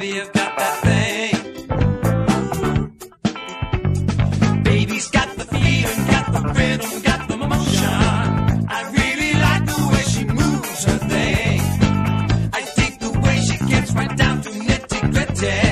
baby has got that thing. Baby's got the feeling, got the rhythm, got the motion. I really like the way she moves her thing. I think the way she gets right down to nitty-gritty.